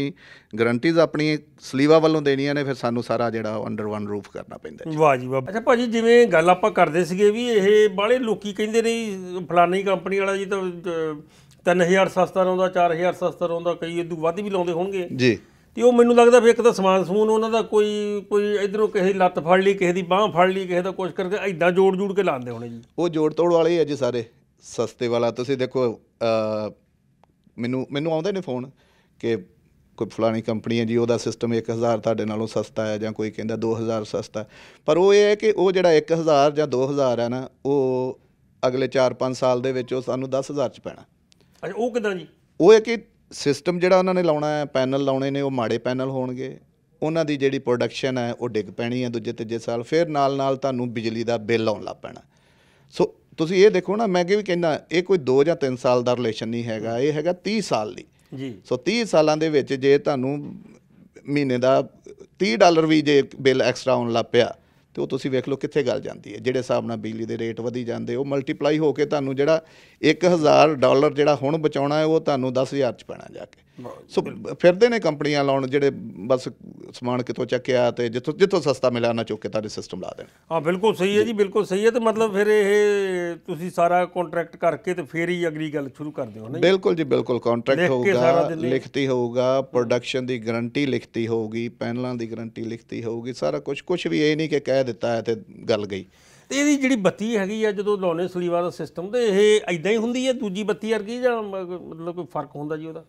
गारंटीज अपनी Soleeva वल्लों देणियां ने, फिर सानूं सारा जिहड़ा अंडर वन रूफ करना पैंदा। वाह जी वाह। अच्छा भाजी, जिवें गल आपां करदे सीगे वी इह बाहले लोकी कहिंदे ने फलानी कंपनी वाला जी तां 3000 सस्ता लाउंदा, 4000 सस्ता लाउंदा, कई इदों वध वी लाउंदे होणगे जी। ते ओह मैनूं लगदा फिर एक तां समान समून उहनां दा कोई कोई इधरों किसी लत्त फड़ लई, किसी दी बांह फड़ लई, किसी दा कुछ करके ऐदां जोड़ जोड़ के लांदे होणे जी। ओह जोड़ तोड़ वाले ही अज सारे सस्ते वाला। तुसीं देखो मैनू आउंदे ने फोन कि कोई फलानी कंपनी है जी, वह सिस्टम 1000 तुहाडे नालों सस्ता है, जां कोई कहिंदा 2000 सस्ता है। पर वो ये है कि वो जिहड़ा 1000 जां 2000 है ना, वो अगले 4-5 साल दे विच सानूं 10,000 च पैना। अच्छा वो किदां जी? वो है कि सिस्टम जिहड़ा उन्होंने लाउणा है, पैनल लाउणे ने, वो माड़े पैनल होणगे, उन्हां दी जिहड़ी प्रोडक्शन है वो डिग पैणी है दूजे तीजे साल, फिर नाल-नाल तुहानूं बिजली दा बिल आउण लग पैना। सो तुसीं ये देखो ना, मैं भी कहना ये कोई 2 या 3 साल का रिलेशन नहीं हैगा, ये हैगा 30 साल दी जी। सो 30 साल दे विच जे तुहानूं महीने का $30 भी जे बिल एक्सट्रा आउण लग पिया, तो तुसीं वेख लो कित्थे गल जांदी है। जिहड़े हिसाब नाल बिजली दे रेट वधी जांदे, वो मल्टीप्लाई होकर तुहानूं जिहड़ा $1000 जिहड़ा हुण बचाउणा है, वो तुहानूं 10,000 च पैणा जाके। सो फिरदे ने कंपनियां लाउण जिहड़े बस समान कितों चक्किया ते जितों जितों सस्ता मिला ना चुक के तुहाडे सिस्टम ला देण। हाँ बिल्कुल सही है जी, बिल्कुल सही है। तो मतलब फिर ये तुसीं सारा कॉन्ट्रैक्ट करके तो फिर ही अगली गल शुरू कर दिओ ना? बिल्कुल जी बिल्कुल, कॉन्ट्रैक्ट होगा, लिखती होगा, प्रोडक्शन की गारंटी लिखती होगी, पैनलों की गारंटी लिखती होगी, सारा कुछ। कुछ भी ये नहीं कि कह ਦਿੱਤਾ है ਤੇ ਗੱਲ ਗਈ। ਤੇ ਇਹਦੀ ਜਿਹੜੀ ਬੱਤੀ ਹੈਗੀ ਆ ਜਦੋਂ ਲਾਉਣੇ Soleeva ਦਾ ਸਿਸਟਮ, ਤੇ ਇਹ ਐਦਾਂ ਹੀ ਹੁੰਦੀ ਹੈ ਦੂਜੀ ਬੱਤੀ ਵਰਗੀ, ਜਾਂ ਮਤਲਬ ਕੋਈ ਫਰਕ ਹੁੰਦਾ ਜੀ ਉਹਦਾ?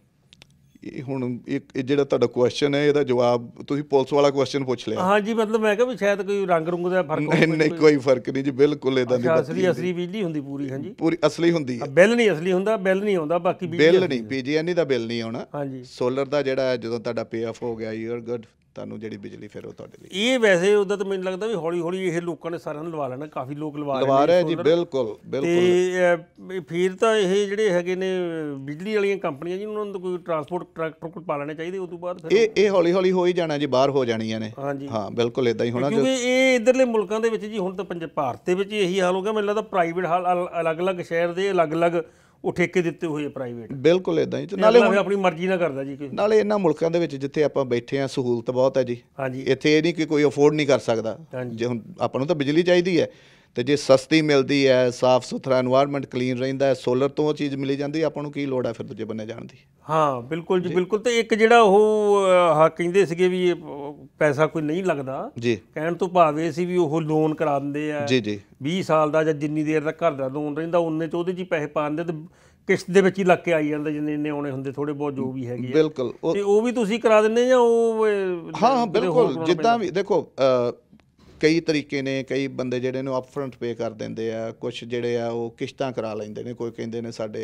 ਇਹ ਹੁਣ ਇੱਕ ਜਿਹੜਾ ਤੁਹਾਡਾ ਕੁਐਸਚਨ ਹੈ ਇਹਦਾ ਜਵਾਬ ਤੁਸੀਂ ਪੁਲਿਸ ਵਾਲਾ ਕੁਐਸਚਨ ਪੁੱਛ ਲਿਆ। ਹਾਂ ਜੀ, ਮਤਲਬ ਮੈਂ ਕਿਹਾ ਵੀ ਸ਼ਾਇਦ ਕੋਈ ਰੰਗ ਰੁੰਗ ਦਾ ਫਰਕ ਹੋਵੇ। ਨਹੀਂ ਕੋਈ ਫਰਕ ਨਹੀਂ ਜੀ, ਬਿਲਕੁਲ ਇਦਾਂ ਦੀ ਬੱਤੀ ਅਸਲੀ ਅਸਲੀ ਬਿਜਲੀ ਹੁੰਦੀ ਪੂਰੀ। ਹਾਂ ਜੀ ਪੂਰੀ ਅਸਲੀ ਹੁੰਦੀ ਹੈ, ਬਿੱਲ ਨਹੀਂ ਅਸਲੀ ਹੁੰਦਾ, ਬਿੱਲ ਨਹੀਂ ਆਉਂਦਾ, ਬਾਕੀ ਬਿੱਲ ਨਹੀਂ PG&E ਦਾ ਬਿੱਲ ਨਹੀਂ ਆਉਣਾ। ਹਾਂ ਜੀ ਸੋਲਰ ਦਾ ਜਿਹੜਾ ਜਦੋਂ ਤੁਹਾਡਾ ਪੇ ਆਫ ਹੋ ਗਿਆ ਯੂਅਰ ਗੁੱਡ, ਤੁਹਾਨੂੰ ਜਿਹੜੀ ਬਿਜਲੀ ਫਿਰ ਉਹ ਤੁਹਾਡੇ ਲਈ। ਇਹ ਵੈਸੇ ਉਹਦਾ ਤਾਂ ਮੈਨੂੰ ਲੱਗਦਾ ਵੀ ਹੌਲੀ ਹੌਲੀ ਇਹ ਲੋਕਾਂ ਨੇ ਸਾਰਿਆਂ ਨੂੰ ਲਵਾ ਲੈਣਾ, ਕਾਫੀ ਲੋਕ ਲਵਾ ਰਹੇ ਜੀ। ਬਿਲਕੁਲ ਬਿਲਕੁਲ। ਫਿਰ ਤਾਂ ਇਹ ਜਿਹੜੇ ਹੈਗੇ ਨੇ ਬਿਜਲੀ ਵਾਲੀਆਂ ਕੰਪਨੀਆਂ ਜੀ, ਉਹਨਾਂ ਨੂੰ ਕੋਈ ਟਰਾਂਸਪੋਰਟ ਟਰੈਕਟਰ ਕੋਲ ਪਾ ਲੈਣੇ ਚਾਹੀਦੇ, ਉਸ ਤੋਂ ਬਾਅਦ ਫਿਰ ਇਹ ਹੌਲੀ ਹੌਲੀ ਹੋ ਹੀ ਜਾਣਾ ਜੀ, ਬਾਹਰ ਹੋ ਜਾਣੀਆਂ ਨੇ। ਹਾਂਜੀ ਹਾਂ ਬਿਲਕੁਲ ਇਦਾਂ ਹੀ ਹੋਣਾ, ਕਿਉਂਕਿ ਇਹ ਇੱਧਰਲੇ ਮੁਲਕਾਂ ਦੇ ਵਿੱਚ ਜੀ ਹੁਣ ਤਾਂ ਭਾਰਤ ਦੇ ਵਿੱਚ ਇਹੀ ਹਾਲ ਹੋ ਗਿਆ। ਮੈਨੂੰ ਲੱਗਦਾ ਪ੍ਰਾਈਵੇਟ ਅਲੱਗ-ਅਲੱਗ ਸ਼ਹਿਰ ਦੇ ਅਲੱਗ-ਅਲੱਗ ਉਹ ਠੇਕੇ ਦਿੱਤੇ ਹੋਏ ਪ੍ਰਾਈਵੇਟ। ਬਿਲਕੁਲ ਇਦਾਂ ਹੀ, ਨਾਲੇ ਆਪਣੀ ਮਰਜ਼ੀ ਨਾਲ ਕਰਦਾ ਜੀ। ਨਾਲੇ ਇਹਨਾਂ ਮੁਲਕਾਂ ਦੇ ਵਿੱਚ ਜਿੱਥੇ ਆਪਾਂ ਬੈਠੇ ਆ ਸਹੂਲਤ ਬਹੁਤ ਹੈ ਜੀ। ਹਾਂਜੀ ਇੱਥੇ ਇਹ ਨਹੀਂ ਕਿ ਕੋਈ ਅਫੋਰਡ ਨਹੀਂ ਕਰ ਸਕਦਾ। ਜੇ ਹੁਣ ਆਪਾਂ ਨੂੰ ਤਾਂ ਬਿਜਲੀ ਚਾਹੀਦੀ ਹੈ, ਤੇ ਜੇ ਸਸਤੀ ਮਿਲਦੀ ਹੈ, ਸਾਫ਼ ਸੁਥਰਾ ਇਨਵਾਇਰਨਮੈਂਟ ਕਲੀਨ ਰਹਿੰਦਾ, ਸੋਲਰ ਤੋਂ ਚੀਜ਼ ਮਿਲੀ ਜਾਂਦੀ, ਆਪਾਂ ਨੂੰ ਕੀ ਲੋੜ ਹੈ ਫਿਰ ਦੂਜੇ ਬੰਨੇ ਜਾਣ ਦੀ? ਹਾਂ ਬਿਲਕੁਲ ਜੀ ਬਿਲਕੁਲ। ਤੇ ਇੱਕ ਜਿਹੜਾ ਉਹ ਕਹਿੰਦੇ ਸੀਗੇ ਵੀ ਇਹ ਪੈਸਾ ਕੋਈ ਨਹੀਂ ਲੱਗਦਾ ਜੀ, ਕਹਿਣ ਤੋਂ ਭਾਵ ਇਹ ਸੀ ਵੀ ਉਹ ਲੋਨ ਕਰਾ ਦਿੰਦੇ ਆ ਜੀ ਜੀ 20 ਸਾਲ ਦਾ ਜਾਂ ਜਿੰਨੀ ਦੇਰ ਦਾ ਘਰ ਦਾ ਲੋਨ ਰਹਿੰਦਾ ਉਹਨੇ 'ਚ ਉਹਦੇ 'ਚ ਹੀ ਪੈਸੇ ਪਾ ਦਿੰਦੇ, ਤੇ ਕਿਸ਼ਤ ਦੇ ਵਿੱਚ ਹੀ ਲੱਗ ਕੇ ਆਈ ਜਾਂਦਾ ਜਿੰਨੇ ਇੰਨੇ ਆਉਣੇ ਹੁੰਦੇ ਥੋੜੇ ਬਹੁਤ ਜੋ ਵੀ ਹੈਗੇ। ਬਿਲਕੁਲ। ਤੇ ਉਹ ਵੀ ਤੁਸੀਂ ਕਰਾ ਦਿੰਦੇ ਜਾਂ ਉਹ? ਹਾਂ ਬਿਲਕੁਲ, ਜਿੱਦਾਂ ਵੀ ਦੇਖੋ कई तरीके ने, कई बंदे जिहड़े ने अपफ्रंट पे कर देंदे आ, कुछ जिहड़े आ वो किश्तां करा लैंदे ने, कोई कहिंदे ने साडे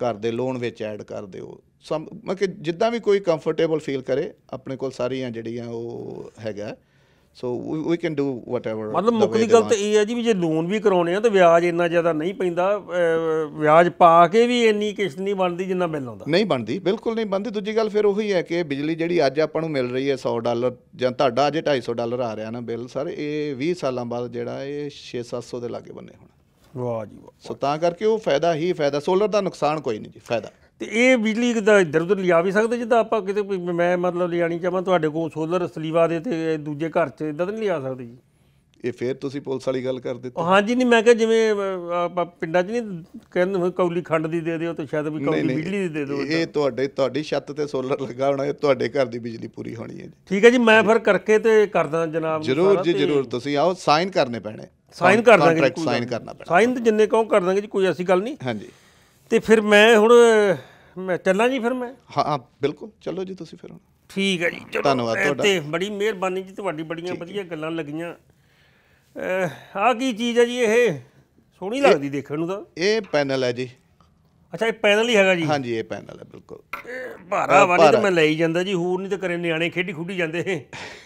घर दे लोन विच ऐड कर दिओ। सम मतलब जिद्दां भी कोई कंफर्टेबल फील करे, अपने कोल सारियां जिहड़ियां वो हैगा। So we can do whatever. मतलब मुख्य गल तो यह है जी भी जे लोन भी कराने तो ब्याज इन्ना ज़्यादा नहीं पैंदा, ब्याज पा के भी इन्नी किश्त नहीं बनती जिन्ना बिल आउंदा। नहीं बनती, बिल्कुल नहीं बनती। दूजी गल फिर वही है कि बिजली जिहड़ी अज आपां नूं मिल रही है $100 जां तुहाडा अज $250 आ रहा ना बिल सर, ये 20 साल बाद जिहड़ा ये 600-700 के लागे बन्ने होना। वाह जी वाह। सो तां करके वो फायदा ही फायदा, सोलर का नुकसान कोई नहीं जी, फायदा। तो ये बिजली इधर उधर लिया भी सकते जिदा आप कि मैं मतलब लियानी चाहवा तो को सोलर Soleeva दे दूजे घर से इदा तो नहीं लिया सकते जी? ये फिर तुम पुलिस वाली गल कर देते। हाँ जी नहीं मैं क्या जिमें पिंड नहीं कहते कौली खंड की दे दो तो शायद भी कौली बिजली दे दो, ये तुहाडी छत ते सोलर लगा होना, तुहाडे घर की बिजली पूरी होनी है जी। ठीक है जी, मैं फिर करके तो करदा जनाब। जरूर जी जरूर, तुसीं आओ साइन करने पैने, साइन कर देंगे, साइन करना पैना, साइन तो जिन्ने कहो कर देंगे जी, कोई ऐसी गल नहीं। हाँ जी तो फिर मैं हुण मैं चला जी फिर मैं। हाँ हाँ बिल्कुल चलो जी तुसीं फिर हुण। ठीक है जी, चलो धन्नवाद, बड़ी मेहरबानी जी तुहाडी, बड़ियां वधिया गल्लां लगियां। आ की चीज़ है जी? ये सोहनी लगदी देखण नूं। तां ये पैनल है जी। ਅੱਛਾ ਇਹ ਪੈਨਲ ਹੀ ਹੈਗਾ ਜੀ? ਹਾਂਜੀ ਇਹ ਪੈਨਲ ਹੈ ਬਿਲਕੁਲ। ਭਾਰਾ ਵਾਲੀ ਤਾਂ ਮੈਂ ਲੈ ਹੀ ਜਾਂਦਾ ਜੀ, ਹੋਰ ਨਹੀਂ ਤਾਂ ਘਰੇ ਨਿਆਣੇ ਖੇਡੀ ਖੁੱਡੀ ਜਾਂਦੇ।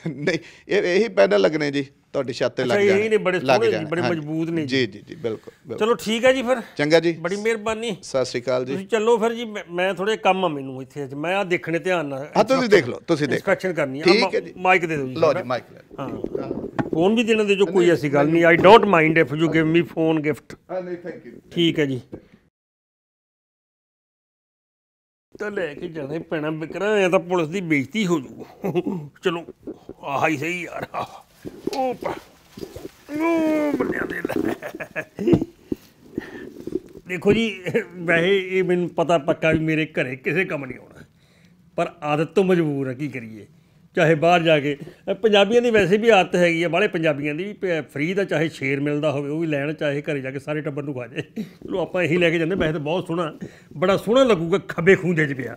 ਨਹੀਂ ਇਹ ਇਹੀ ਪੈਨਲ ਲੱਗਣੇ ਜੀ ਤੁਹਾਡੀ ਛੱਤ ਤੇ ਲੱਗ ਜਾਣੇ। ਇਹੀ ਨੇ ਬੜੇ ਸੋਹਣੇ ਬੜੇ ਮਜ਼ਬੂਤ ਨੇ ਜੀ। ਜੀ ਜੀ ਬਿਲਕੁਲ। ਚਲੋ ਠੀਕ ਹੈ ਜੀ ਫਿਰ। ਚੰਗਾ ਜੀ, ਬੜੀ ਮਿਹਰਬਾਨੀ। ਸਤਿ ਸ਼੍ਰੀ ਅਕਾਲ ਜੀ। ਤੁਸੀਂ ਚੱਲੋ ਫਿਰ ਜੀ, ਮੈਂ ਥੋੜੇ ਕੰਮ ਆ ਮੈਨੂੰ ਇੱਥੇ, ਅੱਜ ਮੈਂ ਆ ਦੇਖਣੇ ਧਿਆਨ ਨਾਲ। ਹਾਂ ਤੁਸੀਂ ਦੇਖ ਲਓ, ਤੁਸੀਂ ਦੇਖ ਇਨਸਪੈਕਸ਼ਨ ਕਰਨੀ ਆ। ਮਾਈਕ ਦੇ ਦਿਓ ਜੀ। ਲਓ ਜੀ ਮਾਈਕ ਲੈ। ਹਾਂ फ़ोन भी देने दो, कोई ऐसी गल नहीं। I don't mind if you give me phone gift. नहीं थैंक यू। ठीक है जी। तो लैके जाने पैना बिकरा, या तो पुलिस की बेइज्जती हो जू। चलो आह ही सही यार। देखो जी वैसे ये मैनू पता पक्का भी मेरे घरे किसी काम नहीं आना, पर आदत तो मजबूर है, की करिए। ਚਾਹੇ ਬਾਹਰ ਜਾ ਕੇ ਪੰਜਾਬੀਆਂ ਦੀ ਵੈਸੇ ਵੀ ਆਦਤ ਹੈਗੀ ਆ, ਬਾਹਲੇ ਪੰਜਾਬੀਆਂ ਦੀ ਵੀ ਫਰੀ ਦਾ ਚਾਹੇ ਸ਼ੇਰ ਮਿਲਦਾ ਹੋਵੇ ਉਹ ਵੀ ਲੈਣ, ਚਾਹੇ ਘਰੇ ਜਾ ਕੇ ਸਾਰੇ ਟੱਬਰ ਨੂੰ ਖਾ ਜਾਏ। ਚਲੋ ਆਪਾਂ ਇਹੀ ਲੈ ਕੇ ਜਾਂਦੇ। ਵੈਸੇ ਤਾਂ ਬਹੁਤ ਸੋਹਣਾ, ਬੜਾ ਸੋਹਣਾ ਲੱਗੂਗਾ ਖੱਬੇ ਖੂੰਜੇ 'ਚ ਪਿਆ।